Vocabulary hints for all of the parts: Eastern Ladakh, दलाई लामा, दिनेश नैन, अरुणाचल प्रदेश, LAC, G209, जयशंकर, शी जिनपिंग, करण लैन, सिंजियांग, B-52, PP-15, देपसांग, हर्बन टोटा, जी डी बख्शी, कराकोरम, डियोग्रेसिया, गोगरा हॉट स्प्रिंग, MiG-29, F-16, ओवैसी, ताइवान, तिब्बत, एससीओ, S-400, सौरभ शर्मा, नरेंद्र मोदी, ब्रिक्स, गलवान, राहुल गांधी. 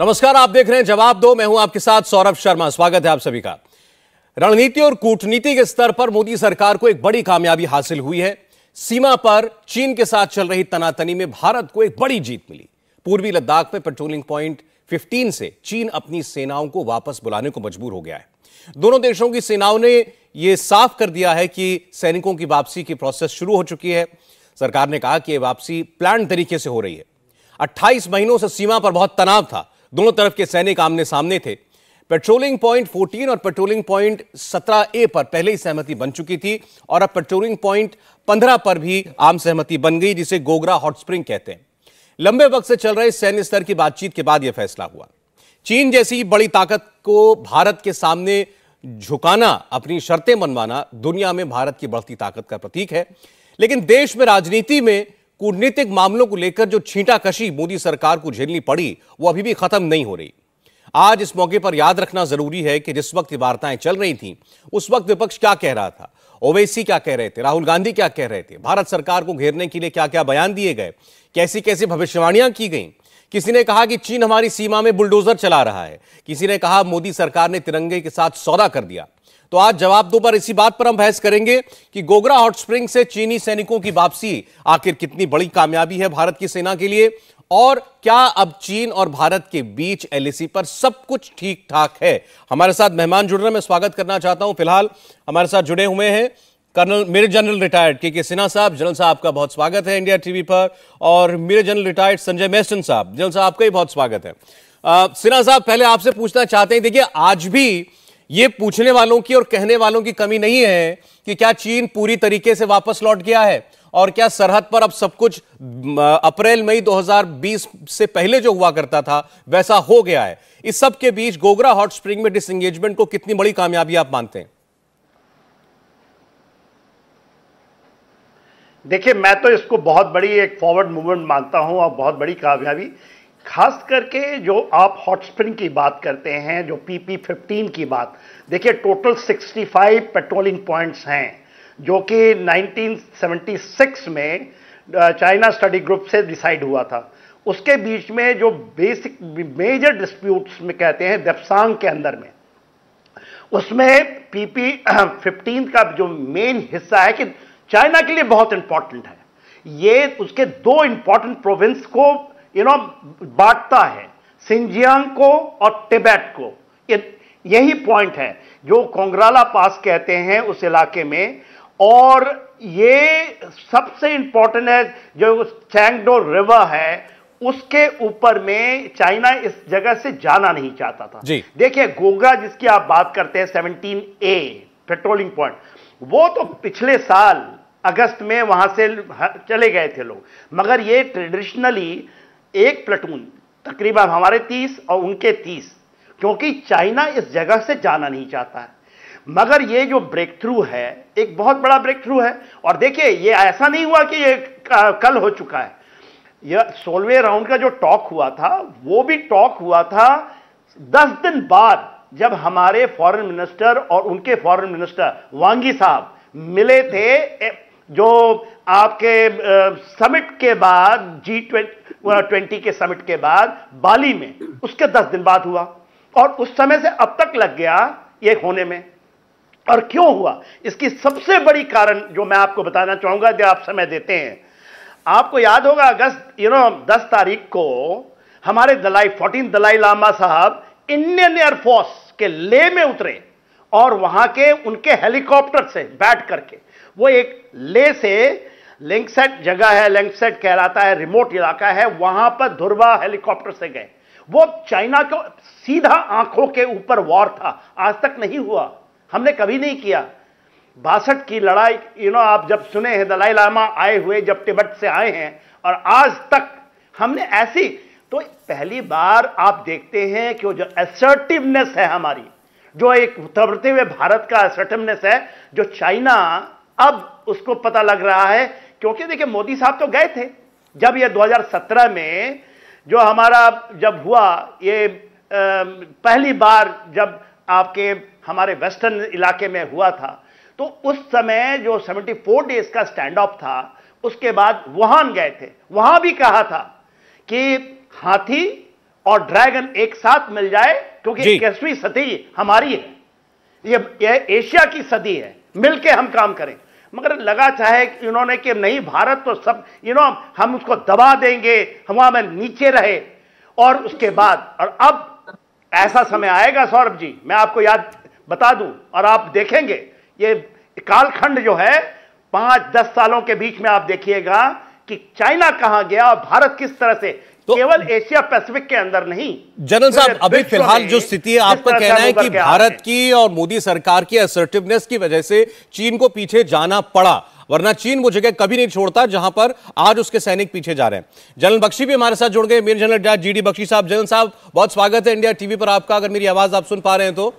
नमस्कार, आप देख रहे हैं जवाब दो। मैं हूं आपके साथ सौरभ शर्मा। स्वागत है आप सभी का। रणनीति और कूटनीति के स्तर पर मोदी सरकार को एक बड़ी कामयाबी हासिल हुई है। सीमा पर चीन के साथ चल रही तनातनी में भारत को एक बड़ी जीत मिली। पूर्वी लद्दाख में पेट्रोलिंग पॉइंट 15 से चीन अपनी सेनाओं को वापस बुलाने को मजबूर हो गया है। दोनों देशों की सेनाओं ने यह साफ कर दिया है कि सैनिकों की वापसी की प्रोसेस शुरू हो चुकी है। सरकार ने कहा कि यह वापसी प्लान तरीके से हो रही है। 28 महीनों से सीमा पर बहुत तनाव था। दोनों तरफ के सैनिक आमने सामने थे। पेट्रोलिंग पॉइंट 14 और पेट्रोलिंग पॉइंट 17A पर पहले ही सहमति बन चुकी थी और अब पेट्रोलिंग पॉइंट 15 पर भी आम सहमति बन गई, जिसे गोगरा हॉट स्प्रिंग कहते हैं। लंबे वक्त से चल रहे सैन्य स्तर की बातचीत के बाद यह फैसला हुआ। चीन जैसी बड़ी ताकत को भारत के सामने झुकाना, अपनी शर्तें मनवाना दुनिया में भारत की बढ़ती ताकत का प्रतीक है। लेकिन देश में राजनीति में कूटनीतिक मामलों को लेकर जो छींटाकशी मोदी सरकार को झेलनी पड़ी वो अभी भी खत्म नहीं हो रही। आज इस मौके पर याद रखना जरूरी है कि जिस वक्त ये वार्ताएं चल रही थीं उस वक्त विपक्ष क्या कह रहा था, ओवैसी क्या कह रहे थे, राहुल गांधी क्या कह रहे थे, भारत सरकार को घेरने के लिए क्या क्या बयान दिए गए, कैसी कैसी भविष्यवाणियां की गईं। किसी ने कहा कि चीन हमारी सीमा में बुलडोजर चला रहा है, किसी ने कहा मोदी सरकार ने तिरंगे के साथ सौदा कर दिया। तो आज जवाब दो पर इसी बात पर हम बहस करेंगे कि गोगरा हॉट स्प्रिंग से चीनी सैनिकों की वापसी आखिर कितनी बड़ी कामयाबी है भारत की सेना के लिए, और क्या अब चीन और भारत के बीच LAC पर सब कुछ ठीक ठाक है। हमारे साथ मेहमान जुड़ रहे हैं, मैं स्वागत करना चाहता हूं। फिलहाल हमारे साथ जुड़े हुए हैं कर्नल मेजर जनरल रिटायर्ड के सिन्हा साहब। जनरल साहब का बहुत स्वागत है IndiaTV पर, और major general retired Sanjay Meston साहब। जनरल साहब आपका भी बहुत स्वागत है। सिन्हा साहब, पहले आपसे पूछना चाहते हैं, देखिए आज भी ये पूछने वालों की और कहने वालों की कमी नहीं है कि क्या चीन पूरी तरीके से वापस लौट गया है और क्या सरहद पर अब सब कुछ अप्रैल मई 2020 से पहले जो हुआ करता था वैसा हो गया है। इस सब के बीच गोगरा हॉट स्प्रिंग में डिसएंगेजमेंट को कितनी बड़ी कामयाबी आप मानते हैं? देखिए, मैं तो इसको बहुत बड़ी एक फॉरवर्ड मूवमेंट मानता हूं और बहुत बड़ी कामयाबी, खास करके जो आप हॉट स्प्रिंग की बात करते हैं, जो PP-15 की बात। देखिए, टोटल 65 पेट्रोलिंग पॉइंट्स हैं जो कि 1976 में चाइना स्टडी ग्रुप से डिसाइड हुआ था। उसके बीच में जो बेसिक मेजर डिस्प्यूट्स में कहते हैं देपसांग के अंदर में, उसमें PP-15 का जो मेन हिस्सा है कि चाइना के लिए बहुत इंपॉर्टेंट है, ये उसके दो इंपॉर्टेंट प्रोविंस को बांटता है, सिंजियांग को और तिब्बत को। यही पॉइंट है जो कोंगराला पास कहते हैं उस इलाके में, और ये सबसे इंपॉर्टेंट है। जो चैंगडो रिवर है उसके ऊपर में चाइना इस जगह से जाना नहीं चाहता था। देखिए, गोगरा जिसकी आप बात करते हैं 17A पेट्रोलिंग पॉइंट, वो तो पिछले साल अगस्त में वहां से चले गए थे लोग, मगर ये ट्रेडिशनली एक प्लेटून तकरीबन हमारे 30 और उनके 30, क्योंकि चाइना इस जगह से जाना नहीं चाहता है। मगर ये जो ब्रेक थ्रू है एक बहुत बड़ा ब्रेक थ्रू है। और देखिए, ये ऐसा नहीं हुआ कि ये कल हो चुका है। यह 16वें राउंड का जो टॉक हुआ था वो भी टॉक हुआ था 10 दिन बाद, जब हमारे फॉरेन मिनिस्टर और उनके फॉरेन मिनिस्टर वांगी साहब मिले थे, जो आपके समिट के बाद G20 के समिट के बाद बाली में, उसके 10 दिन बाद हुआ। और उस समय से अब तक लग गया ये होने में। और क्यों हुआ इसकी सबसे बड़ी कारण जो मैं आपको बताना चाहूंगा, यदि आप समय देते हैं। आपको याद होगा अगस्त 10 तारीख को हमारे दलाई लामा साहब इंडियन एयरफोर्स के लेह में उतरे और वहां के उनके हेलीकॉप्टर से बैठ करके वो एक लेह से लेंगसेट जगह है, लेंगसेट कहलाता है, रिमोट इलाका है, वहां पर धुरवा हेलीकॉप्टर से गए। वो चाइना को सीधा आंखों के ऊपर वॉर था, आज तक नहीं हुआ, हमने कभी नहीं किया। 62 की लड़ाई आप जब सुने हैं, दलाई लामा आए हुए जब तिब्बत से आए हैं, और आज तक हमने ऐसी, तो पहली बार आप देखते हैं कि जो असर्टिवनेस है हमारी, जो एक उतरते हुए भारत का असर्टिवनेस है, जो चाइना अब उसको पता लग रहा है। क्योंकि देखिए, मोदी साहब तो गए थे जब ये 2017 में जो हमारा जब हुआ ये पहली बार जब आपके हमारे वेस्टर्न इलाके में हुआ था, तो उस समय जो 74 डेज का स्टैंड ऑफ था, उसके बाद वुहान गए थे, वहां भी कहा था कि हाथी और ड्रैगन एक साथ मिल जाए, क्योंकि 21वीं सदी हमारी है, ये एशिया की सदी है, मिलके हम काम करें। मगर लगा चाहे इन्होंने कि नहीं भारत तो सब हम उसको दबा देंगे, हम नीचे रहे। और उसके बाद और अब ऐसा समय आएगा सौरभ जी, मैं आपको याद बता दूं और आप देखेंगे ये कालखंड जो है 5-10 सालों के बीच में आप देखिएगा कि चाइना कहां गया और भारत किस तरह से तो केवल एशिया पैसिफिक के अंदर नहीं। जनरल साहब अभी फिलहाल जो स्थिति है, आपका कहना है कि भारत की और मोदी सरकार की असर्टिवनेस की वजह से चीन को पीछे जाना पड़ा, वरना चीन वो जगह कभी नहीं छोड़ता जहां पर आज उसके सैनिक पीछे जा रहे हैं। जनरल बख्शी भी हमारे साथ जुड़ गए, major general जी डी बख्शी साहब। जनरल साहब बहुत स्वागत है इंडिया टीवी पर आपका, अगर मेरी आवाज आप सुन पा रहे हैं तो।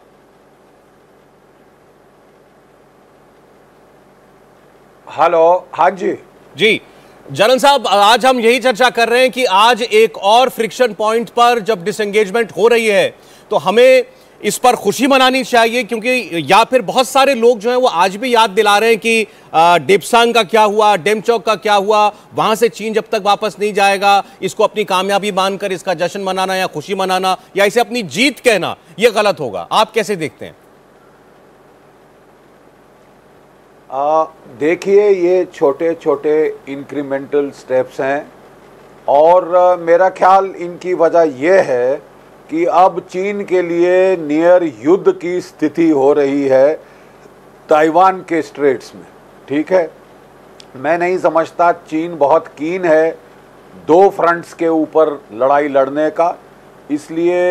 हेलो, हाँ जी जी। जनरल साहब आज हम यही चर्चा कर रहे हैं कि आज एक और फ्रिक्शन पॉइंट पर जब डिसएंगेजमेंट हो रही है तो हमें इस पर खुशी मनानी चाहिए, क्योंकि या फिर बहुत सारे लोग जो हैं वो आज भी याद दिला रहे हैं कि डेपसांग का क्या हुआ, डेमचौक का क्या हुआ, वहां से चीन जब तक वापस नहीं जाएगा इसको अपनी कामयाबी मानकर इसका जश्न मनाना या खुशी मनाना या इसे अपनी जीत कहना यह गलत होगा। आप कैसे देखते हैं? देखिए, ये छोटे छोटे इंक्रीमेंटल स्टेप्स हैं और मेरा ख्याल इनकी वजह यह है कि अब चीन के लिए नियर युद्ध की स्थिति हो रही है ताइवान के स्ट्रेट्स में। ठीक है, मैं नहीं समझता चीन बहुत कीन है 2 फ्रंट्स के ऊपर लड़ाई लड़ने का, इसलिए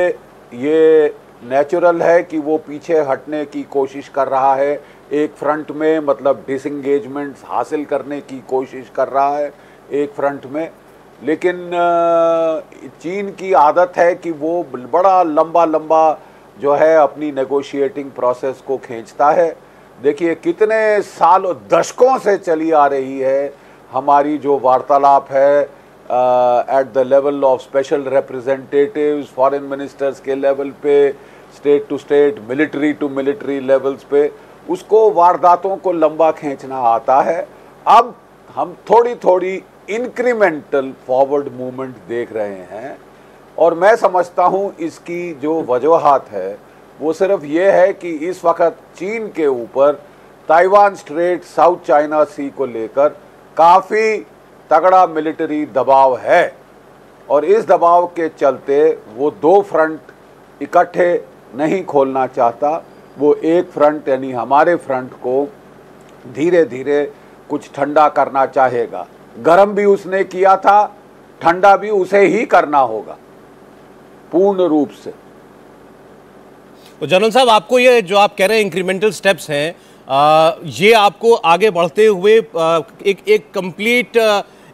ये नेचुरल है कि वो पीछे हटने की कोशिश कर रहा है, एक फ्रंट में मतलब डिसएंगेजमेंट्स हासिल करने की कोशिश कर रहा है एक फ्रंट में। लेकिन चीन की आदत है कि वो बड़ा लंबा लंबा जो है अपनी नेगोशिएटिंग प्रोसेस को खींचता है। देखिए कितने सालों, दशकों से चली आ रही है हमारी जो वार्तालाप है at the level of special representatives, foreign ministers के लेवल पे, state to state, military to military levels पे, उसको वारदातों को लंबा खींचना आता है। अब हम थोड़ी थोड़ी इंक्रीमेंटल फॉरवर्ड मूवमेंट देख रहे हैं और मैं समझता हूँ इसकी जो वजूहात है वो सिर्फ ये है कि इस वक्त चीन के ऊपर ताइवान straight, South China Sea को लेकर काफ़ी तगड़ा मिलिट्री दबाव है और इस दबाव के चलते वो 2 फ्रंट इकट्ठे नहीं खोलना चाहता। वो एक फ्रंट यानी हमारे फ्रंट को धीरे धीरे कुछ ठंडा करना चाहेगा, गरम भी उसने किया था, ठंडा भी उसे ही करना होगा पूर्ण रूप से। तो जनरल साहब आपको ये जो आप कह रहे हैं इंक्रीमेंटल स्टेप्स हैं, ये आपको आगे बढ़ते हुए एक कंप्लीट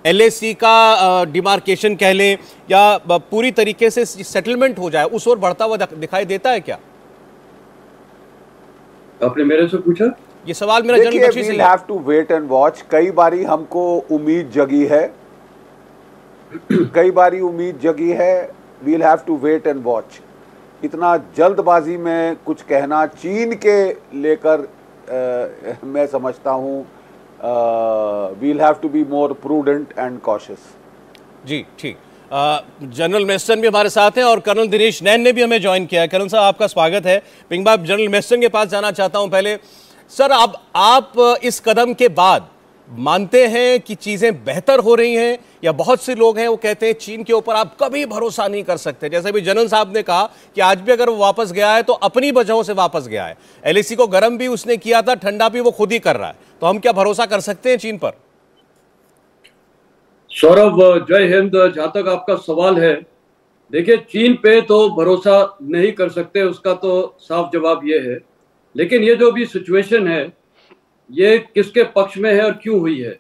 LAC का डिमार्केशन कह लें या पूरी तरीके से सेटलमेंट हो जाए उस ओर बढ़ता हुआ दिखाई देता है क्या? आपने मेरे से पूछा ये सवाल, मेरा जनरल बख्शी से। Have to wait and watch. कई बारी हमको उम्मीद जगी है, कई बारी उम्मीद जगी है। We'll have to wait and watch. इतना जल्दबाजी में कुछ कहना चीन के लेकर मैं समझता हूँ we'll have to be more prudent and cautious. जी ठीक। जनरल मेस्टन भी हमारे साथ हैं और कर्नल दिनेश नैन ने भी हमें ज्वाइन किया है। कर्नल साहब आपका स्वागत है। पिंग बाब, जनरल मेस्टन के पास जाना चाहता हूं पहले। सर अब आप इस कदम के बाद मानते हैं कि चीज़ें बेहतर हो रही हैं, या बहुत से लोग हैं वो कहते हैं चीन के ऊपर आप कभी भरोसा नहीं कर सकते, जैसे भी जनरल साहब ने कहा कि आज भी अगर वो वापस गया है तो अपनी वजहों से वापस गया है, LAC को गर्म भी उसने किया था, ठंडा भी वो खुद ही कर रहा है, तो हम क्या भरोसा कर सकते हैं चीन पर? सौरभ जय हिंद। जहाँ तक आपका सवाल है, देखिए चीन पे तो भरोसा नहीं कर सकते, उसका तो साफ जवाब ये है। लेकिन ये जो भी सिचुएशन है ये किसके पक्ष में है और क्यों हुई है,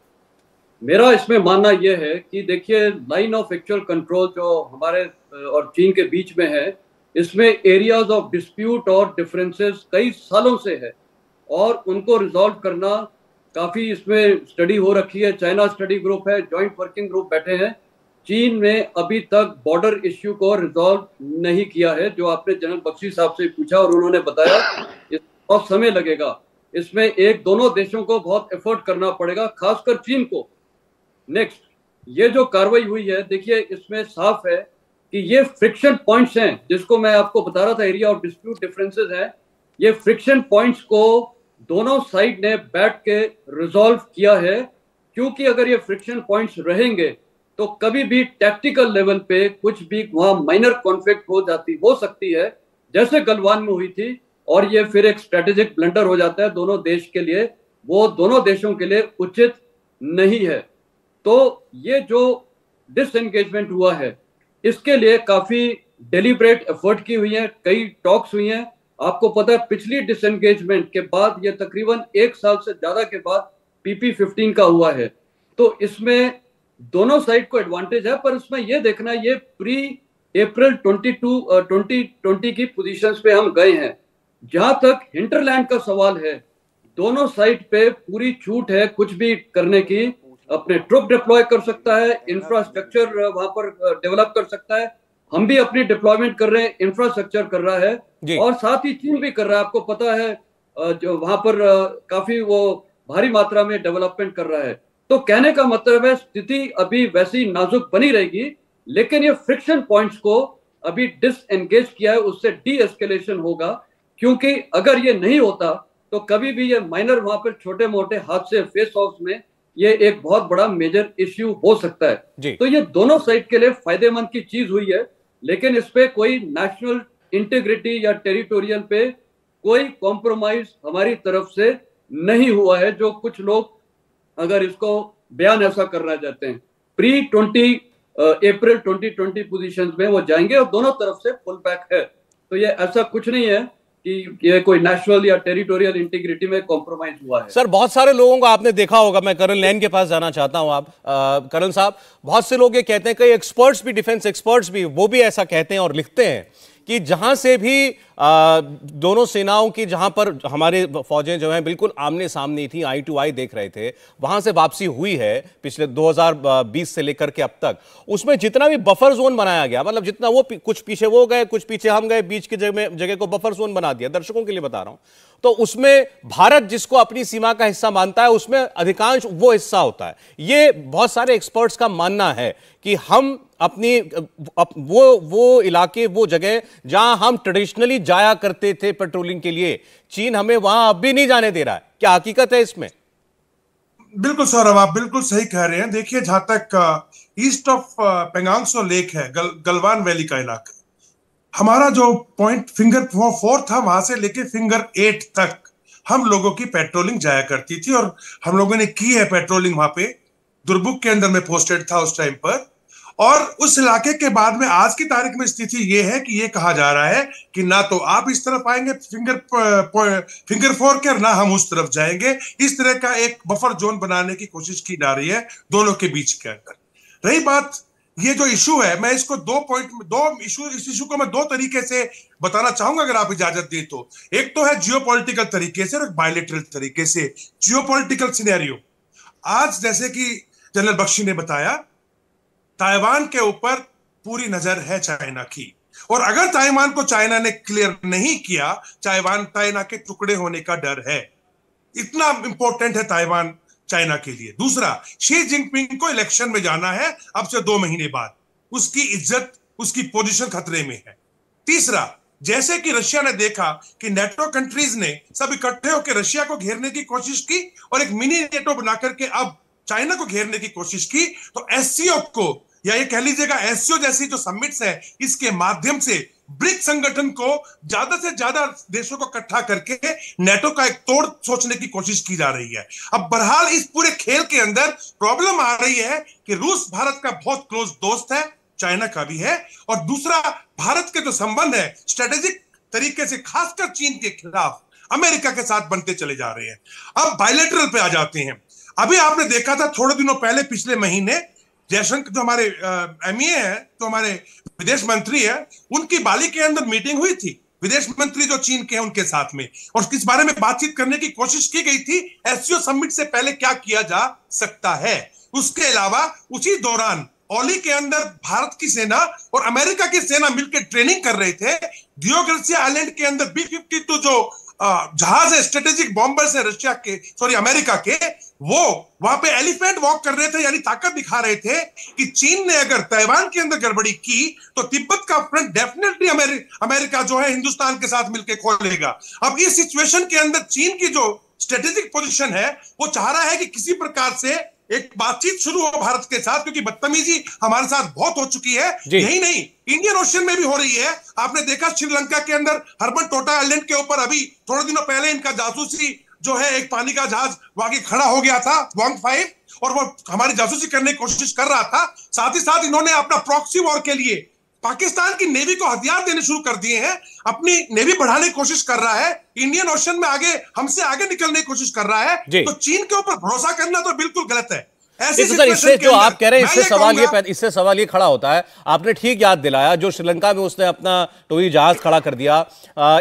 मेरा इसमें मानना ये है कि देखिए लाइन ऑफ एक्चुअल कंट्रोल जो हमारे और चीन के बीच में है, इसमें एरियाज ऑफ डिस्प्यूट और डिफरेंसेस कई सालों से है और उनको रिजॉल्व करना काफ़ी इसमें स्टडी हो रखी है। चाइना स्टडी ग्रुप है, जॉइंट वर्किंग ग्रुप बैठे हैं। चीन ने अभी तक बॉर्डर इश्यू को रिजॉल्व नहीं किया है, जो आपने जनरल बख्शी साहब से पूछा और उन्होंने बताया बहुत समय लगेगा। इसमें एक दोनों देशों को बहुत एफर्ट करना पड़ेगा, खासकर चीन को। नेक्स्ट, ये जो कार्रवाई हुई है देखिए इसमें साफ है कि ये फ्रिक्शन पॉइंट्स हैं जिसको मैं आपको बता रहा था, एरिया और डिस्प्यूट डिफरेंसेस हैं, ये फ्रिक्शन पॉइंट्स को दोनों साइड ने बैठ के रिजॉल्व किया है। क्योंकि अगर ये फ्रिक्शन पॉइंट्स रहेंगे तो कभी भी टैक्टिकल लेवल पे कुछ भी वहाँ माइनर कॉन्फ्लिक्ट हो सकती है, जैसे गलवान में हुई थी, और ये फिर एक स्ट्रेटेजिक ब्लंडर हो जाता है दोनों देश के लिए, वो दोनों देशों के लिए उचित नहीं है। तो ये जो डिसएंगेजमेंट हुआ है इसके लिए काफ़ी डेलिब्रेट एफर्ट की हुई है, कई टॉक्स हुई हैं। आपको पता है पिछली डिसएंगेजमेंट के बाद ये तकरीबन 1 साल से ज़्यादा के बाद PP-15 का हुआ है, तो इसमें दोनों साइड को एडवांटेज है। पर इसमें ये देखना है, ये प्री अप्रैल 2020 की पोजीशंस पे हम गए हैं। जहां तक हिंटरलैंड का सवाल है, दोनों साइड पे पूरी छूट है कुछ भी करने की, अपने ट्रुप डिप्लॉय कर सकता है, इंफ्रास्ट्रक्चर वहां पर डेवलप कर सकता है। हम भी अपनी डिप्लॉयमेंट कर रहे हैं, इंफ्रास्ट्रक्चर कर रहा है, और साथ ही चीन भी कर रहा है। आपको पता है जो वहां पर काफी वो भारी मात्रा में डेवलपमेंट कर रहा है। तो कहने का मतलब है स्थिति अभी वैसी नाजुक बनी रहेगी, लेकिन ये फ्रिक्शन पॉइंट्स को अभी डिसएंगेज किया है, उससे डीएस्केलेशन होगा। क्योंकि अगर ये नहीं होता तो कभी भी ये माइनर वहां पर छोटे मोटे हादसे, फेस ऑफ में ये एक बहुत बड़ा मेजर इश्यू हो सकता है। तो ये दोनों साइड के लिए फायदेमंद की चीज हुई है, लेकिन इस पे कोई नेशनल इंटीग्रिटी या टेरिटोरियल पे कोई कॉम्प्रोमाइज हमारी तरफ से नहीं हुआ है, जो कुछ लोग अगर इसको बयान ऐसा करना चाहते हैं। प्री अप्रैल 2020 पोजीशंस में वो जाएंगे और दोनों तरफ से पुल बैक है। तो ये ऐसा कुछ नहीं है कि ये कोई नेशनल या टेरिटोरियल इंटीग्रिटी में कॉम्प्रोमाइज हुआ है। सर, बहुत सारे लोगों को आपने देखा होगा, मैं करण लैन के पास जाना चाहता हूं। आप करण साहब, बहुत से लोग ये कहते हैं, कई एक्सपर्ट्स भी, डिफेंस एक्सपर्ट्स भी, वो भी ऐसा कहते हैं और लिखते हैं कि जहां से भी दोनों सेनाओं की, जहां पर हमारे फौजें जो हैं बिल्कुल आमने सामने थी, आई टू आई देख रहे थे, वहां से वापसी हुई है पिछले 2020 से लेकर के अब तक। उसमें जितना भी बफर जोन बनाया गया, मतलब जितना वो कुछ पीछे वो गए, कुछ पीछे हम गए, बीच की जगह को बफर जोन बना दिया, दर्शकों के लिए बता रहा हूं। तो उसमें भारत जिसको अपनी सीमा का हिस्सा मानता है, उसमें अधिकांश वो हिस्सा होता है। ये बहुत सारे एक्सपर्ट्स का मानना है कि हम अपनी वो इलाके, वो जगह जहां हम ट्रेडिशनली जाया करते थे पेट्रोलिंग के लिए, चीन हमें वहां अब भी नहीं जाने दे रहा है। क्या हकीकत है इसमें? बिल्कुल सौरभ, आप बिल्कुल सही कह रहे हैं। देखिए, जहां तक ईस्ट ऑफ पेंगांगसो लेक है, गलवान वैली का इलाका, हमारा जो पॉइंट फिंगर 4 था, वहां से लेके फिंगर 8 तक हम लोगों की पेट्रोलिंग जाया करती थी, और हम लोगों ने की है पेट्रोलिंग वहां पे। दुर्बुक के अंदर में पोस्टेड था उस टाइम पर, और उस इलाके के बाद में आज की तारीख में स्थिति ये है कि ये कहा जा रहा है कि ना तो आप इस तरफ आएंगे फिंगर 4 के, ना हम उस तरफ जाएंगे। इस तरह का एक बफर जोन बनाने की कोशिश की जा रही है दोनों के बीच के अंदर। रही बात ये जो इशू है, मैं इसको इस इशू को मैं 2 तरीके से बताना चाहूंगा, अगर आप इजाजत दें तो। एक तो है जियोपॉलिटिकल तरीके से और एक बायलैटरल तरीके से। जियोपॉलिटिकल सिनेरियो, आज जैसे कि जनरल बख्शी ने बताया, ताइवान के ऊपर पूरी नजर है चाइना की, और अगर ताइवान को चाइना ने क्लियर नहीं किया, चाइना के टुकड़े होने का डर है, इतना इंपॉर्टेंट है ताइवान चाइना के लिए। दूसरा, शी जिनपिंग को इलेक्शन में जाना है अब से 2 महीने बाद, उसकी इज्जत, उसकी पोजीशन खतरे में है। तीसरा, जैसे कि रशिया ने देखा कि नेटो कंट्रीज ने सब इकट्ठे होकर रशिया को घेरने की कोशिश की, और एक मिनी नेटो बनाकर के अब चाइना को घेरने की कोशिश की, तो एससीओ को, या ये कह लीजिएगा एससीओ जैसी जो समिट्स है, इसके माध्यम से ब्रिक्स संगठन को ज्यादा से ज्यादा देशों को इकट्ठा करके नेटो का एक तोड़ सोचने की कोशिश की जा रही है। अब बहरहाल इस पूरे खेल के अंदर प्रॉब्लम आ रही है कि रूस भारत का बहुत क्लोज दोस्त है, चाइना का भी है, और दूसरा भारत के जो संबंध है स्ट्रेटेजिक तरीके से, खासकर चीन के खिलाफ अमेरिका के साथ बनते चले जा रहे हैं। अब बायलैटरल पे आ जाते हैं। अभी आपने देखा था थोड़े दिनों पहले, पिछले महीने, जयशंकर जो हमारे एमईए हैं, तो हमारे विदेश मंत्री हैं, उनकी बाली के अंदर मीटिंग हुई थी, विदेश मंत्री जो चीन के हैं उनके साथ में, और इस बारे में बातचीत करने की कोशिश की गई थी एससीओ समिट से पहले क्या किया जा सकता है। उसके अलावा उसी दौरान ओली के अंदर भारत की सेना और अमेरिका की सेना मिलकर ट्रेनिंग कर रहे थे। डियोग्रेसिया आइलैंड के अंदर B-52 जो जहाज है स्ट्रेटेजिक बॉम्बर्स है रशिया के, सॉरी अमेरिका के, वो वहां पे एलिफेंट वॉक कर रहे थे, यानी ताकत दिखा रहे थे कि चीन ने अगर ताइवान के अंदर गड़बड़ी की तो तिब्बत का फ्रंट डेफिनेटली अमेरिका जो है हिंदुस्तान के साथ मिलकर खोलेगा। अब इस सिचुएशन के अंदर चीन की जो स्ट्रेटेजिक पोजीशन है वो चाह रहा है कि किसी प्रकार से एक बातचीत शुरू हो भारत के साथ, क्योंकि बदतमीजी हमारे साथ बहुत हो चुकी है। यही नहीं, इंडियन ओशन में भी हो रही है। आपने देखा श्रीलंका के अंदर हर्बन टोटा आइलैंड के ऊपर अभी थोड़े दिनों पहले इनका जासूसी जो है एक पानी का जहाज वांगी खड़ा हो गया था, वांग 5, और वो हमारी जासूसी करने की कोशिश कर रहा था। साथ ही साथ इन्होंने अपना प्रॉक्सी वॉर के लिए पाकिस्तान की नेवी को हथियार देने शुरू कर दिए हैं, अपनी नेवी बढ़ाने की कोशिश कर रहा है, इंडियन ओशन में आगे हमसे आगे निकलने की कोशिश कर रहा है। तो चीन के ऊपर भरोसा करना तो बिल्कुल गलत है। इससे जो आप कह रहे हैं इससे सवाल ये खड़ा होता है, आपने ठीक याद दिलाया, जो श्रीलंका में उसने अपना टोई जहाज खड़ा कर दिया,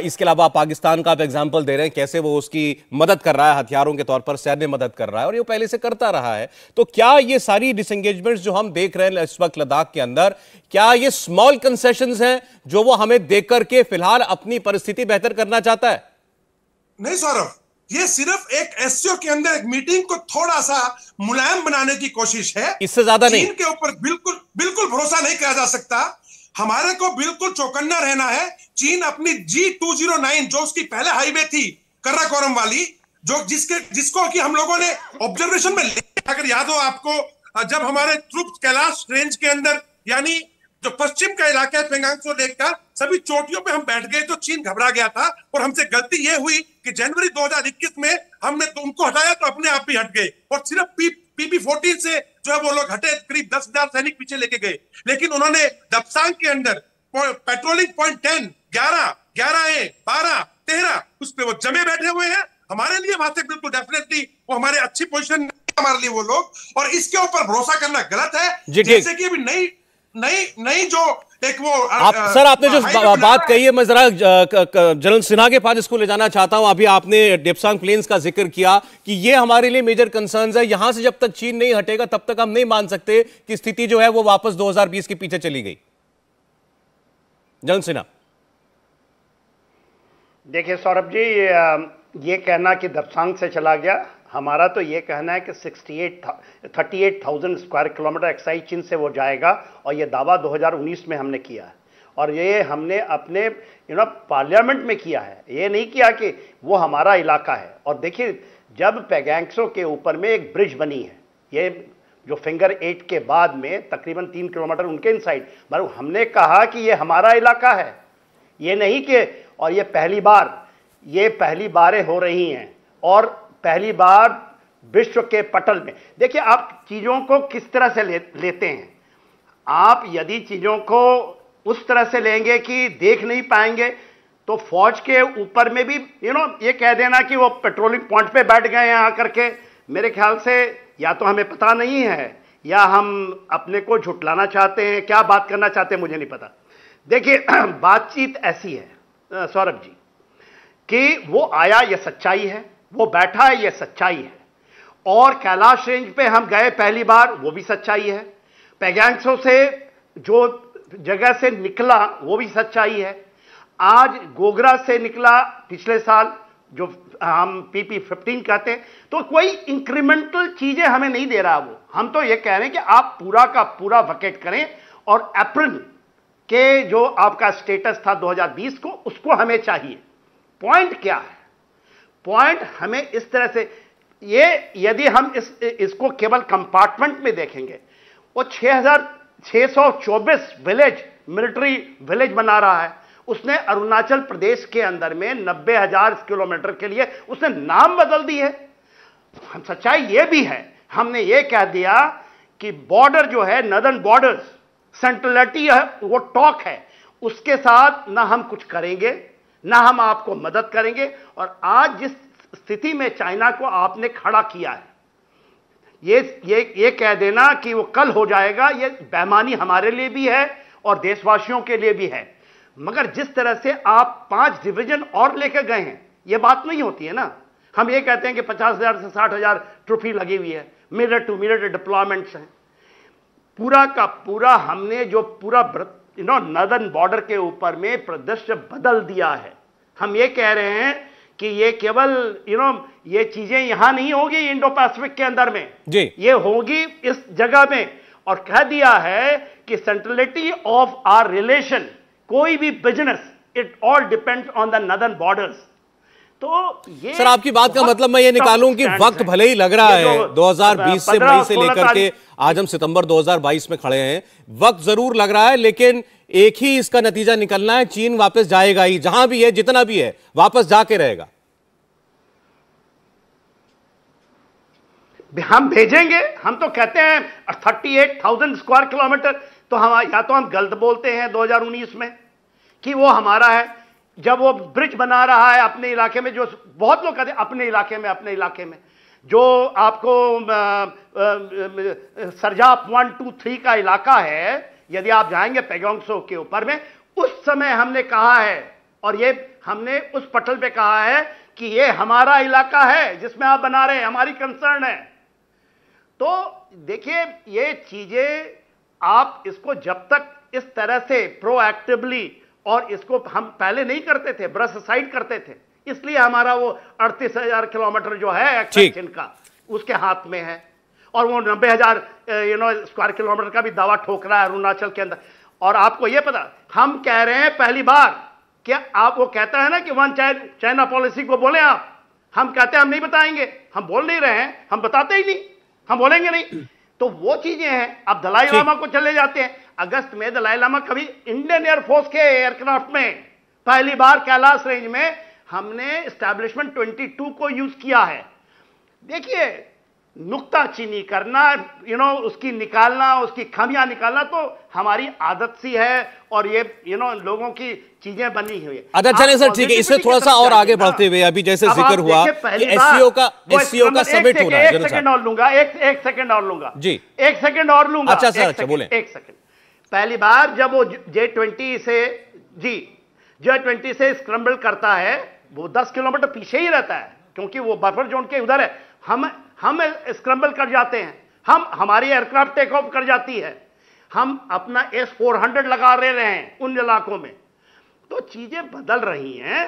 इसके अलावा आप पाकिस्तान का आप एग्जांपल दे रहे हैं कैसे वो उसकी मदद कर रहा है हथियारों के तौर पर, सैन्य मदद कर रहा है, और ये पहले से करता रहा है। तो क्या ये सारी डिसएंगेजमेंट्स जो हम देख रहे हैं इस वक्त लद्दाख के अंदर, क्या ये स्मॉल कंसेशंस हैं जो वो हमें देख करके फिलहाल अपनी परिस्थिति बेहतर करना चाहता है? नहीं सौरभ, ये सिर्फ एक एससीओ के अंदर एक मीटिंग को थोड़ा सा मुलायम बनाने की कोशिश है, इससे ज्यादा नहीं। चीन के ऊपर बिल्कुल भरोसा नहीं किया जा सकता, हमारे को बिल्कुल चौकन्ना रहना है। चीन अपनी G209 जो उसकी पहले हाईवे थी कराकोरम वाली, जो जिसको कि हम लोगों ने ऑब्जर्वेशन में लिया, अगर याद हो आपको, जब हमारे ट्रुप्स कैलाश रेंज के अंदर यानी जो पश्चिम का इलाका है पेंगांगसो लेक का, सभी चोटियों पे हम बैठ गए तो चीन घबरा गया था, और हमसे गलती यह हुई कि जनवरी 2021 में हमने उनको हटाया तो अपने आप भी हट गए, और सिर्फ PP-14 से जो है वो लोग हटे, करीब 10,000 सैनिक पीछे लेके गए। लेकिन उन्होंने दबसांग के अंदर पेट्रोलिंग पॉइंट 10, 11, 11A, 12, 13 उस पर वो जमे बैठे हुए हैं। हमारे लिए वहां से बिल्कुल डेफिनेटली वो हमारे अच्छी पोजिशन हमारे लिए वो लोग, और इसके ऊपर भरोसा करना गलत है। जैसे कि अभी नहीं जो एक वो सर आपने जो बात कही है, मैं जरा जनरल सिन्हा के पास इसको ले जाना चाहता हूं। अभी आपने डेप्सांग प्लेन्स का जिक्र किया कि ये हमारे लिए मेजर कंसर्न्स है, यहां से जब तक चीन नहीं हटेगा तब तक हम नहीं मान सकते कि स्थिति जो है वो वापस 2020 के पीछे चली गई। जनरल सिन्हा, देखिए सौरभ जी, ये कहना कि दबसांग से चला गया, हमारा तो ये कहना है कि 38,000 स्क्वायर किलोमीटर एक्साइज चीन से वो जाएगा, और ये दावा 2019 में हमने किया है, और ये हमने अपने पार्लियामेंट में किया है, ये नहीं किया कि वो हमारा इलाका है। और देखिए, जब पेंगांगसो के ऊपर में एक ब्रिज बनी है, ये जो फिंगर 8 के बाद में तकरीबन 3 किलोमीटर उनके इनसाइड, पर हमने कहा कि ये हमारा इलाका है, ये नहीं कि, और ये पहली बारें हो रही हैं, और पहली बार विश्व के पटल में। देखिए, आप चीज़ों को किस तरह से लेते हैं। आप यदि चीज़ों को उस तरह से लेंगे कि देख नहीं पाएंगे, तो फौज के ऊपर में भी ये कह देना कि वो पेट्रोलिंग पॉइंट पे बैठ गए हैं आकर के, मेरे ख्याल से या तो हमें पता नहीं है या हम अपने को झुटलाना चाहते हैं, क्या बात करना चाहते हैं मुझे नहीं पता। देखिए, बातचीत ऐसी है सौरभ जी कि वो आया, ये सच्चाई है, वो बैठा है, ये सच्चाई है, और कैलाश रेंज पे हम गए पहली बार, वो भी सच्चाई है, पेंगांगसो से जो जगह से निकला वो भी सच्चाई है, आज गोगरा से निकला पिछले साल जो हम PP-15 कहते हैं। तो कोई इंक्रीमेंटल चीजें हमें नहीं दे रहा वो, हम तो ये कह रहे हैं कि आप पूरा का पूरा वकेट करें, और अप्रैल के जो आपका स्टेटस था 2020 को, उसको हमें चाहिए। पॉइंट क्या है? पॉइंट हमें इस तरह से, ये यदि हम इसको केवल कंपार्टमेंट में देखेंगे, वो 6,624 विलेज मिलिट्री विलेज बना रहा है, उसने अरुणाचल प्रदेश के अंदर में 90,000 किलोमीटर के लिए उसने नाम बदल दी है। हम सच्चाई ये भी है, हमने ये कह दिया कि बॉर्डर जो है नॉर्दर्न बॉर्डर्स सेंट्रलिटी है, वो टॉक है, उसके साथ ना हम कुछ करेंगे ना हम आपको मदद करेंगे। और आज जिस स्थिति में चाइना को आपने खड़ा किया है, ये कह देना कि वो कल हो जाएगा, ये बेईमानी हमारे लिए भी है और देशवासियों के लिए भी है। मगर जिस तरह से आप 5 डिवीजन और लेकर गए हैं, ये बात नहीं होती है ना। हम ये कहते हैं कि 50,000 से 60,000 ट्रॉफी लगी हुई है, मिरर टू मिरर डिप्लॉयमेंट्स हैं, पूरा का पूरा हमने जो पूरा नॉर्दर्न बॉर्डर के ऊपर में प्रदृश्य बदल दिया है। हम ये कह रहे हैं कि ये केवल ये चीजें यहां नहीं होगी इंडो पैसिफिक के अंदर में जी, ये होगी इस जगह में। और कह दिया है कि सेंट्रलिटी ऑफ आर रिलेशन, कोई भी business, it all depends on the northern borders. तो ये सर आपकी बात का मतलब मैं ये निकालूं कि वक्त भले ही लग रहा है 2020 से मई से लेकर के आज हम सितंबर 2022 में खड़े हैं, वक्त जरूर लग रहा है लेकिन एक ही इसका नतीजा निकलना है, चीन वापस जाएगा ही, जहां भी है जितना भी है वापस जाके रहेगा। हम भेजेंगे, हम तो कहते हैं 38,000 स्क्वायर किलोमीटर, तो हम या तो हम गलत बोलते हैं 2019 में कि वो हमारा है, जब वो ब्रिज बना रहा है अपने इलाके में, जो बहुत लोग कहते हैं अपने इलाके में जो आपको सरजाप 1, 2, 3 का इलाका है, यदि आप जाएंगे पेगोंगसो के ऊपर में, उस समय हमने कहा है और ये हमने उस पटल पे कहा है कि ये हमारा इलाका है जिसमें आप बना रहे हैं, हमारी कंसर्न है। तो देखिए ये चीजें आप इसको जब तक इस तरह से प्रोएक्टिवली, और इसको हम पहले नहीं करते थे, ब्रश साइड करते थे, इसलिए हमारा वो 38,000 किलोमीटर जो है एक्सटेंशन का उसके हाथ में है, और वो 90,000 स्क्वायर किलोमीटर का भी दावा ठोक रहा है अरुणाचल के अंदर। और आपको ये पता, हम कह रहे हैं पहली बार, क्या आप वो कहता है ना कि वन चाइना पॉलिसी को बोले आप, हम कहते हैं हम नहीं बताएंगे, हम बोल नहीं रहे हैं, हम बताते ही नहीं, हम बोलेंगे नहीं। तो वो चीजें हैं। अब दलाई लामा को चले जाते हैं, अगस्त में दलाई लामा कभी इंडियन एयरफोर्स के एयरक्राफ्ट में पहली बार कैलाश रेंज में हमने एस्टैब्लिशमेंट 22 को यूज किया है। देखिए नुक्ताचीनी करना, उसकी निकालना, उसकी खामियां निकालना तो हमारी आदत सी है, और ये लोगों की चीजें बनी हुई है। अच्छा नहीं सर ठीक है, इससे थोड़ा सा और आगे बढ़ते हुए अभी जैसे जिक्र हुआ एससीओ का समिट हो रहा है। एक सेकंड और लूंगा जी, एक सेकंड और लूंगा। अच्छा सर अच्छा बोले। एक सेकंड, पहली बार जब वो जे ट्वेंटी से स्क्रम्बल करता है, वो 10 किलोमीटर पीछे ही रहता है क्योंकि वो बफर जोन के उधर है। हम स्क्रम्बल कर जाते हैं, हमारी एयरक्राफ्ट टेक ऑफ कर जाती है, हम अपना S-400 लगा रहे हैं उन इलाकों में। तो चीजें बदल रही हैं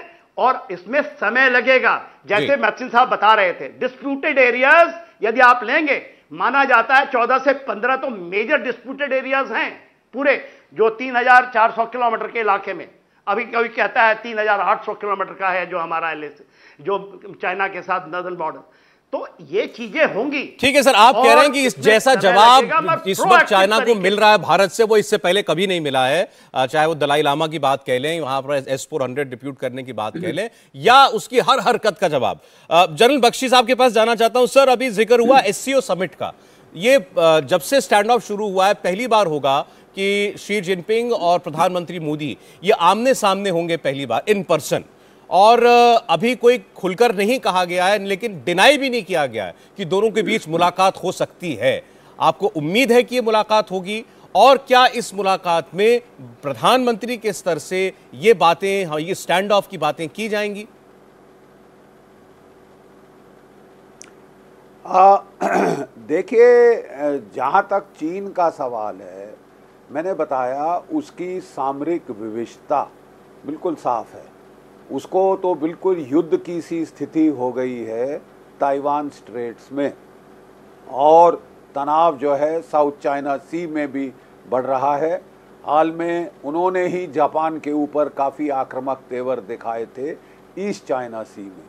और इसमें समय लगेगा। जैसे मैथिल साहब बता रहे थे, डिस्प्यूटेड एरियाज यदि आप लेंगे, माना जाता है 14 से 15 तो मेजर डिस्प्यूटेड एरियाज हैं पूरे, जो 3,400 किलोमीटर के इलाके में। अभी कोई कहता है 3,800 किलोमीटर का है जो हमारा LAC, जो चाइना के साथ नॉर्दर्न बॉर्डर। तो ये चीजें होंगी। ठीक है सर, आप कह रहे हैं कि इस जैसा जवाब इस वक्त चाइना को मिल रहा है भारत से, वो इससे पहले कभी नहीं मिला है, चाहे वो दलाई लामा की बात कह लें, वहां पर S-400 डिप्यूट करने की बात कह लें, या उसकी हर हरकत का जवाब। जनरल बख्शी साहब के पास जाना चाहता हूं। सर अभी जिक्र हुआ SCO समिट का, ये जब से स्टैंड ऑफ शुरू हुआ है पहली बार होगा कि शी जिनपिंग और प्रधानमंत्री मोदी ये आमने सामने होंगे पहली बार इन पर्सन, और अभी कोई खुलकर नहीं कहा गया है लेकिन डिनाई भी नहीं किया गया है कि दोनों के बीच मुलाकात हो सकती है। आपको उम्मीद है कि ये मुलाकात होगी, और क्या इस मुलाकात में प्रधानमंत्री के स्तर से ये बातें, ये स्टैंड ऑफ की बातें की जाएंगी? देखिए जहां तक चीन का सवाल है, मैंने बताया उसकी सामरिक विवशता बिल्कुल साफ है, उसको तो बिल्कुल युद्ध की सी स्थिति हो गई है ताइवान स्ट्रेट्स में, और तनाव जो है साउथ चाइना सी में भी बढ़ रहा है। हाल में उन्होंने ही जापान के ऊपर काफ़ी आक्रामक तेवर दिखाए थे ईस्ट चाइना सी में।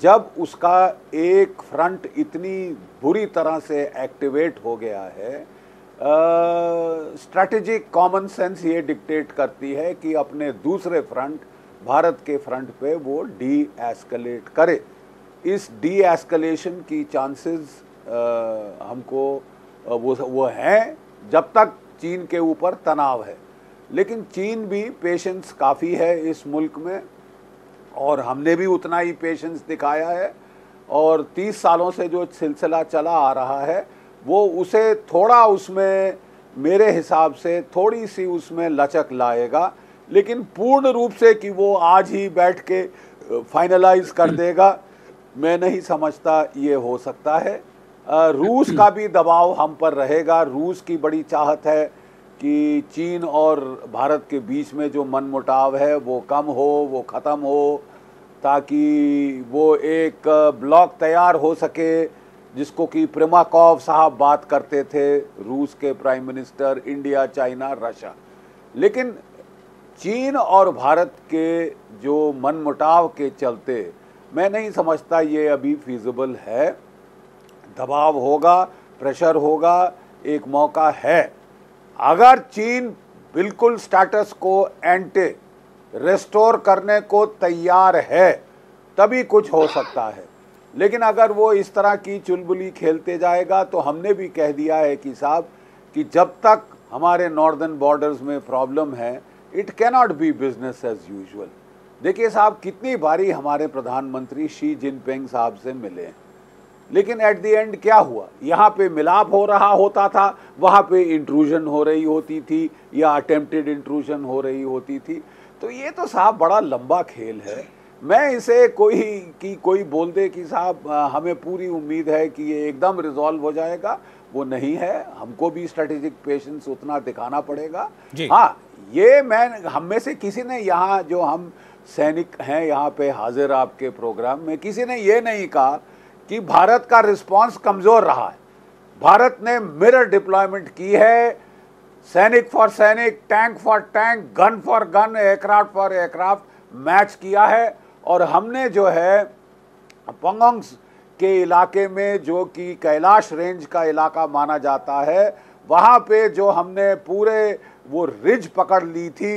जब उसका एक फ्रंट इतनी बुरी तरह से एक्टिवेट हो गया है, स्ट्रैटेजिक कॉमन सेंस ये डिक्टेट करती है कि अपने दूसरे फ्रंट, भारत के फ्रंट पे, वो डी एस्केलेट करे। इस डी एस्केलेशन की चांसेस हमको वो हैं जब तक चीन के ऊपर तनाव है। लेकिन चीन भी पेशेंस काफ़ी है इस मुल्क में, और हमने भी उतना ही पेशेंस दिखाया है, और 30 सालों से जो सिलसिला चला आ रहा है वो उसे थोड़ा, उसमें मेरे हिसाब से थोड़ी सी उसमें लचक लाएगा, लेकिन पूर्ण रूप से कि वो आज ही बैठ के फाइनलाइज कर देगा, मैं नहीं समझता ये हो सकता है। रूस का भी दबाव हम पर रहेगा, रूस की बड़ी चाहत है कि चीन और भारत के बीच में जो मनमुटाव है वो कम हो, वो ख़त्म हो। ताकि वो एक ब्लॉक तैयार हो सके जिसको कि प्रिमाकोव साहब बात करते थे, रूस के prime minister, India, China, Russia. लेकिन चीन और भारत के जो मनमुटाव के चलते मैं नहीं समझता ये अभी फीजिबल है। दबाव होगा, प्रेशर होगा, एक मौका है। अगर चीन बिल्कुल स्टेटस को एंटे रेस्टोर करने को तैयार है तभी कुछ हो सकता है। लेकिन अगर वो इस तरह की चुलबुली खेलते जाएगा तो हमने भी कह दिया है कि साहब कि जब तक हमारे नॉर्दर्न बॉर्डर्स में प्रॉब्लम है it cannot be business as usual. देखिए साहब कितनी बारी हमारे प्रधानमंत्री शी जिनपिंग साहब से मिले, लेकिन एट द एंड क्या हुआ? यहाँ पे मिलाप हो रहा होता था, वहाँ पे इंट्रूजन हो रही होती थी या अटेम्प्टेड इंट्रूजन हो रही होती थी। तो ये तो साहब बड़ा लंबा खेल है। मैं इसे कोई बोल दे कि साहब हमें पूरी उम्मीद है कि ये एकदम रिजॉल्व हो जाएगा, वो नहीं है। हमको भी स्ट्रेटेजिक पेशेंस उतना दिखाना पड़ेगा। हाँ, ये मैं हम में से किसी ने यहाँ जो हम सैनिक हैं यहाँ पे हाजिर आपके प्रोग्राम में किसी ने ये नहीं कहा कि भारत का रिस्पांस कमज़ोर रहा है। भारत ने मिरर डिप्लॉयमेंट की है, सैनिक फॉर सैनिक, tank for tank, gun for gun, aircraft for aircraft match किया है। और हमने जो है पंगोंग्स के इलाके में जो कि कैलाश रेंज का इलाका माना जाता है वहाँ पे जो हमने पूरे वो रिज पकड़ ली थी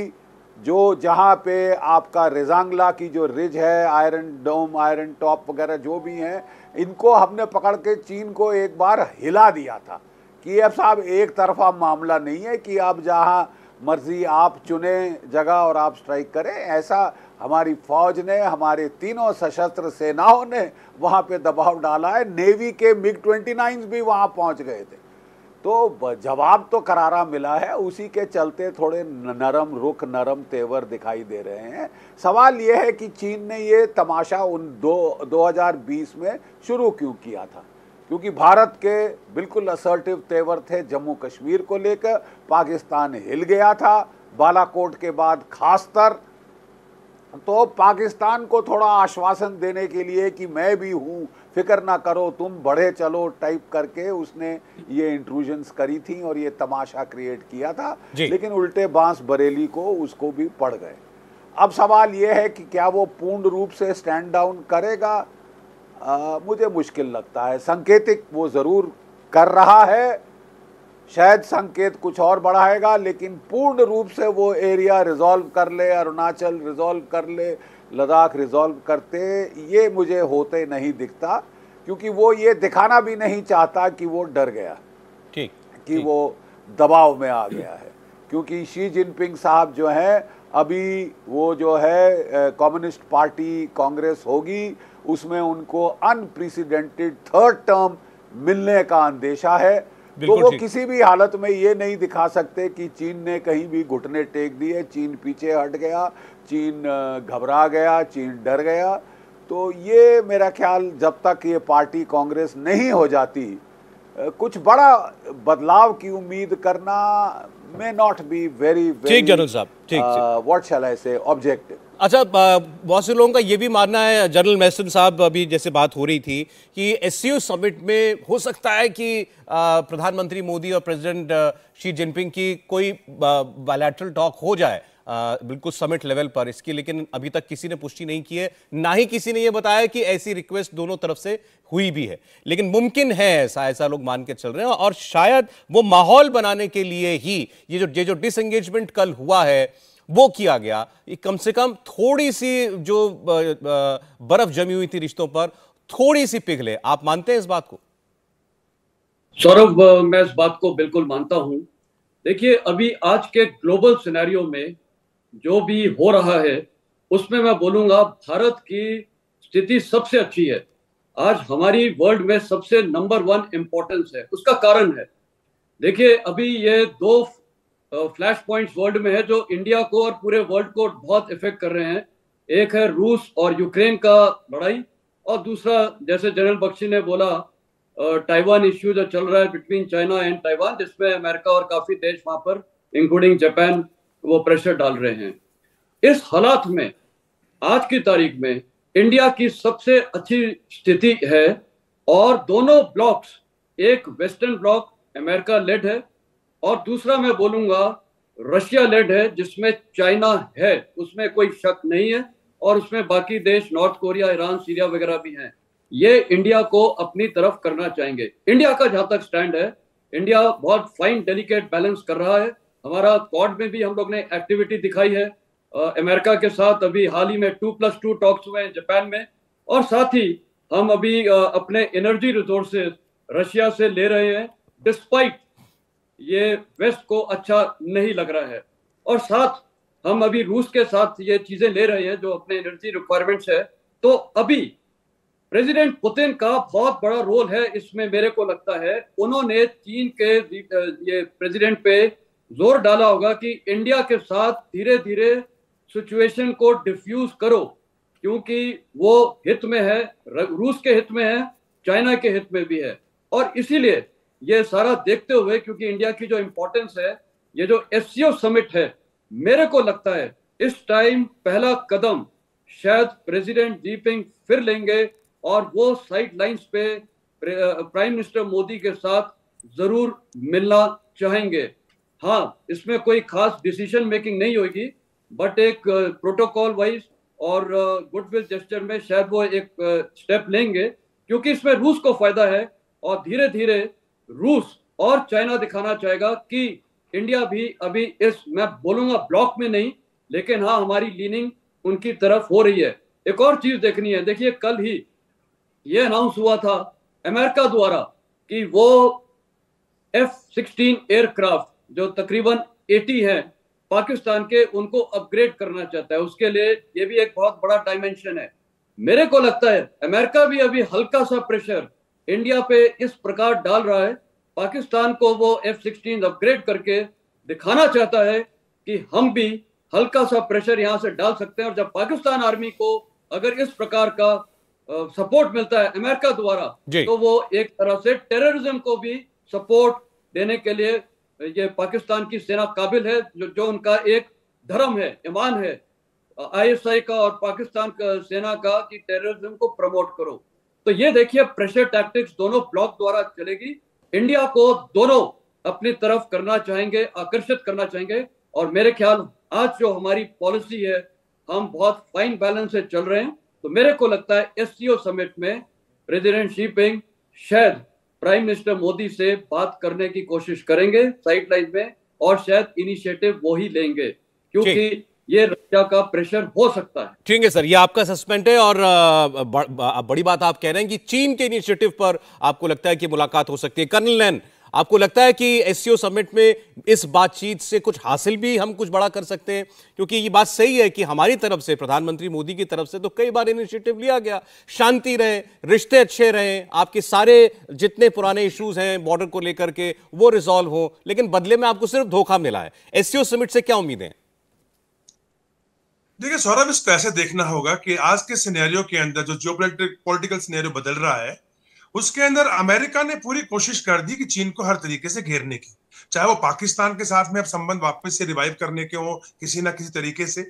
जो जहाँ पे आपका रेजांगला की जो रिज है, आयरन डोम, आयरन टॉप वगैरह जो भी हैं, इनको हमने पकड़ के चीन को एक बार हिला दिया था कि अब साहब एक तरफा मामला नहीं है कि आप जहाँ मर्जी आप चुने जगह और आप स्ट्राइक करें। ऐसा हमारी फौज ने, हमारे तीनों सशस्त्र सेनाओं ने वहाँ पे दबाव डाला है। नेवी के MiG-29 भी वहाँ पहुँच गए थे। तो जवाब तो करारा मिला है, उसी के चलते थोड़े नरम रुख, नरम तेवर दिखाई दे रहे हैं। सवाल ये है कि चीन ने ये तमाशा उन 2020 में शुरू क्यों किया था? क्योंकि भारत के बिल्कुल असर्टिव तेवर थे जम्मू कश्मीर को लेकर। पाकिस्तान हिल गया था बालाकोट के बाद खासकर। तो पाकिस्तान को थोड़ा आश्वासन देने के लिए कि मैं भी हूँ, फिक्र ना करो, तुम बढ़े चलो टाइप करके उसने ये इंट्रूजन्स करी थी और ये तमाशा क्रिएट किया था। लेकिन उल्टे बांस बरेली को उसको भी पड़ गए। अब सवाल ये है कि क्या वो पूर्ण रूप से स्टैंड डाउन करेगा? मुझे मुश्किल लगता है। संकेतिक वो ज़रूर कर रहा है, शायद संकेत कुछ और बढ़ाएगा, लेकिन पूर्ण रूप से वो एरिया रिजॉल्व कर ले, अरुणाचल रिजॉल्व कर ले, लद्दाख रिजॉल्व करते ये मुझे होते नहीं दिखता। क्योंकि वो ये दिखाना भी नहीं चाहता कि वो डर गया, ठीक कि ठीक। वो दबाव में आ गया है। क्योंकि शी जिनपिंग साहब जो हैं अभी वो जो है कम्युनिस्ट पार्टी कांग्रेस होगी उसमें उनको अनप्रेसिडेंटेड थर्ड टर्म मिलने का अंदेशा है। तो वो किसी भी हालत में ये नहीं दिखा सकते कि चीन ने कहीं भी घुटने टेक दिए, चीन पीछे हट गया, चीन घबरा गया, चीन डर गया। तो ये मेरा ख्याल जब तक ये पार्टी कांग्रेस नहीं हो जाती कुछ बड़ा बदलाव की उम्मीद करना may not be very general साहब, ठीक, what shall I say, objective। अच्छा, बहुत से लोगों का ये भी मानना है, जनरल मेस्टन साहब अभी जैसे बात हो रही थी कि SCO समिट में हो सकता है कि प्रधानमंत्री मोदी और प्रेसिडेंट शी जिनपिंग की कोई बायलैटरल टॉक हो जाए बिल्कुल समिट लेवल पर इसकी, लेकिन अभी तक किसी ने पुष्टि नहीं की है, ना ही किसी ने यह बताया कि ऐसी रिक्वेस्ट दोनों तरफ से हुई भी है। लेकिन मुमकिन है ऐसा लोग मान के चल रहे हैं। और शायद वो माहौल बनाने के लिए ही ये जो डिसएंगेजमेंट कल हुआ है वो किया गया। कम से कम थोड़ी सी जो बर्फ जमी हुई थी रिश्तों पर थोड़ी सी पिघले। आप मानते हैं इस बात को सौरभ? मैं इस बात को बिल्कुल मानता हूं। देखिए, अभी आज के ग्लोबल सिनेरियो में जो भी हो रहा है उसमें मैं बोलूंगा भारत की स्थिति सबसे अच्छी है। आज हमारी वर्ल्ड में सबसे नंबर 1 इम्पोर्टेंस है। उसका कारण है, देखिए अभी ये 2 फ्लैश पॉइंट्स वर्ल्ड में है जो इंडिया को और पूरे वर्ल्ड को बहुत इफेक्ट कर रहे हैं। एक है रूस और यूक्रेन का लड़ाई और दूसरा, जैसे जनरल बख्शी ने बोला, ताइवान इश्यू जो चल रहा है बिटवीन चाइना एंड ताइवान, जिसमें अमेरिका और काफी देश वहां पर इंक्लूडिंग जापान वो प्रेशर डाल रहे हैं। इस हालात में आज की तारीख में इंडिया की सबसे अच्छी स्थिति है और दोनों ब्लॉक्स, एक वेस्टर्न ब्लॉक अमेरिका लेड है और दूसरा मैं बोलूंगा रशिया लेड है, जिसमें चाइना है, उसमें कोई शक नहीं है, और उसमें बाकी देश नॉर्थ कोरिया, ईरान, सीरिया वगैरह भी हैं। ये इंडिया को अपनी तरफ करना चाहेंगे। इंडिया का जहां तक स्टैंड है, इंडिया बहुत फाइन डेलिकेट बैलेंस कर रहा है। हमारा कॉर्ड में भी हम लोग ने एक्टिविटी दिखाई है अमेरिका के साथ। अभी हाल ही में 2+2 टॉक्स हुए हैं जापान में, और साथ ही हम अभी अपने एनर्जी रिसोर्सेज रशिया से ले रहे हैं, डिस्पाइट ये वेस्ट को अच्छा नहीं लग रहा है। और साथ हम अभी रूस के साथ ये चीजें ले रहे हैं जो अपने एनर्जी रिक्वायरमेंट्स है। तो अभी प्रेसिडेंट पुतिन का बहुत बड़ा रोल है इसमें, मेरे को लगता है। उन्होंने चीन के ये प्रेसिडेंट पे जोर डाला होगा कि इंडिया के साथ धीरे धीरे सिचुएशन को डिफ्यूज करो, क्योंकि वो हित में है, रूस के हित में है, चाइना के हित में भी है। और इसीलिए ये सारा देखते हुए, क्योंकि इंडिया की जो इम्पोर्टेंस है, ये जो एससीओ समिट है, मेरे को लगता है इस टाइम पहला कदम शायद प्रेसिडेंट जिनपिंग फिर लेंगे और वो साइड लाइंस पे प्राइम मिनिस्टर मोदी के साथ जरूर मिलना चाहेंगे। हाँ, इसमें कोई खास डिसीजन मेकिंग नहीं होगी, बट एक प्रोटोकॉल वाइज और गुडविल जेस्चर में शायद वो एक स्टेप लेंगे, क्योंकि इसमें रूस को फायदा है। और धीरे धीरे रूस और चाइना दिखाना चाहेगा कि इंडिया भी अभी इस, मैं बोलूंगा ब्लॉक में नहीं, लेकिन हाँ हमारी लीनिंग उनकी तरफ हो रही है। एक और चीज देखनी है, देखिए कल ही ये अनाउंस हुआ था अमेरिका द्वारा कि वो F-16 एयरक्राफ्ट जो तकरीबन 80 हैं पाकिस्तान के, उनको अपग्रेड करना चाहता है। उसके लिए ये भी एक बहुत बड़ा डायमेंशन है। मेरे को लगता है अमेरिका भी अभी हल्का सा प्रेशर इंडिया पे इस प्रकार डाल रहा है, पाकिस्तान को वो F-16 अपग्रेड करके दिखाना चाहता है कि हम भी हल्का सा प्रेशर यहाँ से डाल सकते हैं। और जब पाकिस्तान आर्मी को अगर इस प्रकार का सपोर्ट मिलता है अमेरिका द्वारा, तो वो एक तरह से टेररिज्म को भी सपोर्ट देने के लिए ये पाकिस्तान की सेना काबिल है, जो उनका एक धर्म है, ईमान है ISI का और पाकिस्तान का सेना का, कि टेररिज्म को प्रमोट करो। तो ये देखिए प्रेशर टैक्टिक्स दोनों ब्लॉक द्वारा चलेगी। इंडिया को दोनों अपनी तरफ करना चाहेंगे, आकर्षित करना चाहेंगे। और मेरे ख्याल आज जो हमारी पॉलिसी है, हम बहुत फाइन बैलेंस से चल रहे हैं। तो मेरे को लगता है एससीओ समिट में प्रेसिडेंट जिनपिंग शायद प्राइम मिनिस्टर मोदी से बात करने की कोशिश करेंगे साइड लाइन में, और शायद इनिशिएटिव वो ही लेंगे, क्योंकि ये रशिया का प्रेशर हो सकता है। ठीक है सर, ये आपका सस्पेंड है। और बड़ी बात आप कह रहे हैं कि चीन के इनिशिएटिव पर आपको लगता है कि मुलाकात हो सकती है। कर्नल लैन, आपको लगता है कि एससीओ समिट में इस बातचीत से कुछ हासिल भी हम कुछ बड़ा कर सकते हैं? क्योंकि ये बात सही है कि हमारी तरफ से, प्रधानमंत्री मोदी की तरफ से तो कई बार इनिशिएटिव लिया गया, शांति रहे, रिश्ते अच्छे रहे, आपके सारे जितने पुराने इश्यूज हैं बॉर्डर को लेकर के वो रिजॉल्व हो, लेकिन बदले में आपको सिर्फ धोखा मिला है। एससीओ समिट से क्या उम्मीदें? देखिए सौरभ, इस तरह से देखना होगा कि आज के सिनेरियो के अंदर जो जियोपॉलिटिकल सिनेरियो बदल रहा है, उसके अंदर अमेरिका ने पूरी कोशिश कर दी कि चीन को हर तरीके से घेरने की, चाहे वो पाकिस्तान के साथ में अब संबंध वापस से रिवाइव करने के हो किसी ना किसी तरीके से,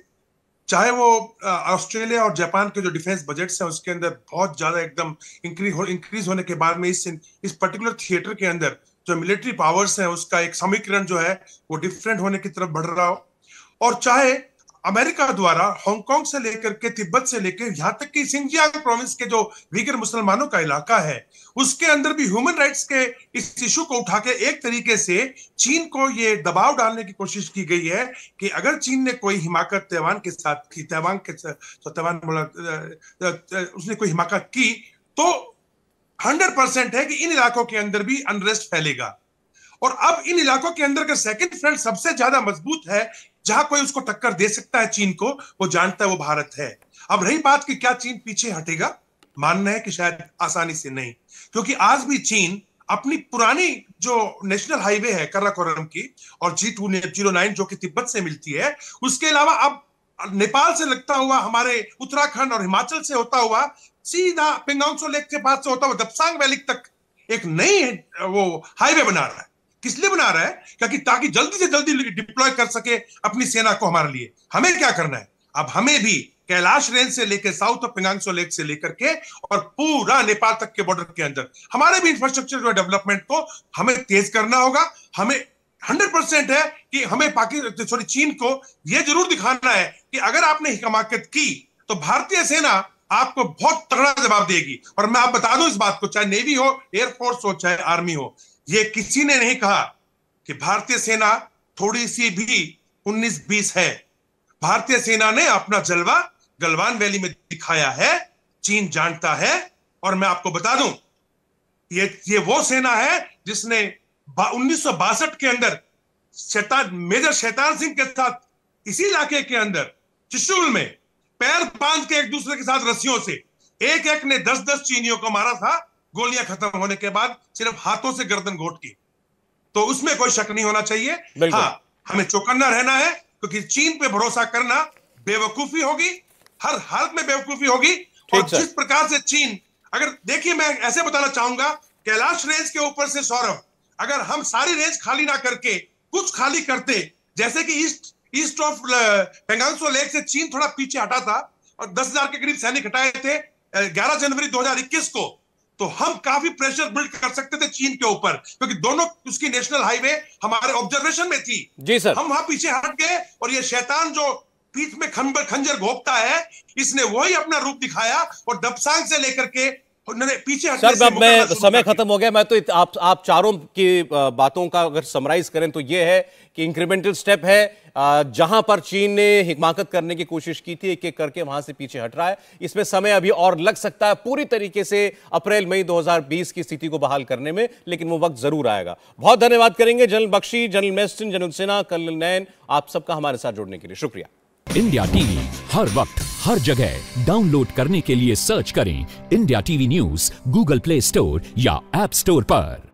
चाहे वो ऑस्ट्रेलिया और जापान के जो डिफेंस बजट्स हैं उसके अंदर बहुत ज्यादा एकदम इंक्रीज होने के बाद में इस पर्टिकुलर थिएटर के अंदर जो मिलिट्री पावर्स हैं उसका एक समीकरण जो है वो डिफरेंट होने की तरफ बढ़ रहा हो, और चाहे अमेरिका द्वारा हांगकांग से लेकर के, तिब्बत से लेकर यहां तक कि सिंजियांग प्रोविंस के जो वीगर मुसलमानों का इलाका है उसके अंदर भी ह्यूमन राइट्स के इस इशू को उठा के एक तरीके से चीन को ये दबाव डालने की कोशिश की गई है कि अगर चीन ने कोई हिमाकत ताइवान के साथ की, उसने कोई हिमाकत की तो 100% है कि इन इलाकों के अंदर भी अनरेस्ट फैलेगा। और अब इन इलाकों के अंदर का सेकेंड फ्रंट सबसे ज्यादा मजबूत है, जहां कोई उसको टक्कर दे सकता है चीन को, वो जानता है वो भारत है। अब रही बात कि क्या चीन पीछे हटेगा, मानना है कि शायद आसानी से नहीं, क्योंकि आज भी चीन अपनी पुरानी जो नेशनल हाईवे है कराकोरम की और G209 जो कि तिब्बत से मिलती है, उसके अलावा अब नेपाल से लगता हुआ हमारे उत्तराखंड और हिमाचल से होता हुआ सीधा पेंगोंगसो लेक के पास से होता हुआ दपसांग वैली तक एक नई वो हाईवे बना रहा है। किस लिए बना रहा है? क्योंकि ताकि जल्दी से जल्दी डिप्लॉय कर सके अपनी सेना को हमारे लिए। हमें क्या करना है? अब हमें भी कैलाश रेंज से लेकर साउथ ऑफ पिनांगसो लेक से लेकर के और पूरा नेपाल तक के बॉर्डर के अंदर हमारे भी इंफ्रास्ट्रक्चर जो डेवलपमेंट को हमें तेज करना होगा। हमें 100% है कि हमें पाकिस्तान सॉरी चीन को यह जरूर दिखाना है कि अगर आपने हिकमाकत की तो भारतीय सेना आपको बहुत तगड़ा जवाब देगी। और मैं आप बता दूं इस बात को, चाहे नेवी हो, एयरफोर्स हो, चाहे आर्मी हो, यह किसी ने नहीं कहा कि भारतीय सेना थोड़ी सी भी 19-20 है। भारतीय सेना ने अपना जलवा गलवान वैली में दिखाया है, चीन जानता है। और मैं आपको बता दूं ये वो सेना है जिसने 1962 के अंदर मेजर शैतान सिंह के साथ इसी इलाके के अंदर त्रिशूल में पैर बांध के एक दूसरे के साथ रस्सियों से एक ने 10-10 चीनियों को मारा था, गोलियां खत्म होने के बाद सिर्फ हाथों से गर्दन घोट की। तो उसमें कोई शक नहीं होना चाहिए। हाँ, हमें चौकन्ना रहना है क्योंकि चीन पे भरोसा करना बेवकूफी होगी, हर हालत में बेवकूफी होगी। और जिस प्रकार से चीन, अगर देखिए मैं ऐसे बताना चाहूंगा, कैलाश रेंज के ऊपर से सौरभ, अगर हम सारी रेंज खाली ना करके कुछ खाली करते, जैसे कि ईस्ट ऑफ पेंगांगसो लेक से चीन थोड़ा पीछे हटा था और 10,000 के करीब सैनिक हटाए थे 11 जनवरी 2021 को, तो हम काफी प्रेशर बिल्ड कर सकते थे चीन के ऊपर, क्योंकि दोनों उसकी नेशनल हाईवे हमारे ऑब्जर्वेशन में थी। जी सर, हम वहां पीछे हट गए और ये शैतान जो पीठ में खंजर घोंपता है, इसने वही अपना रूप दिखाया और डबसांग से लेकर के पीछे हटने से मैं समय खत्म हो गया। मैं तो आप चारों की बातों का अगर समराइज करें तो यह है कि इंक्रीमेंटल स्टेप है, जहां पर चीन ने हिमाकत करने की कोशिश की थी, एक-एक करके वहां से पीछे हट रहा है। इसमें समय अभी और लग सकता है पूरी तरीके से अप्रैल-मई 2020 की स्थिति को बहाल करने में, लेकिन वो वक्त जरूर आएगा। बहुत धन्यवाद करेंगे general Bakshi, general Meston, general Sinha, करण लैन, आप सबका हमारे साथ जुड़ने के लिए शुक्रिया। इंडिया टीवी हर वक्त हर जगह डाउनलोड करने के लिए सर्च करें IndiaTV News Google play store या ऐप स्टोर पर।